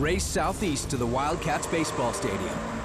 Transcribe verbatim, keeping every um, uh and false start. Race southeast to the Wildcats baseball stadium.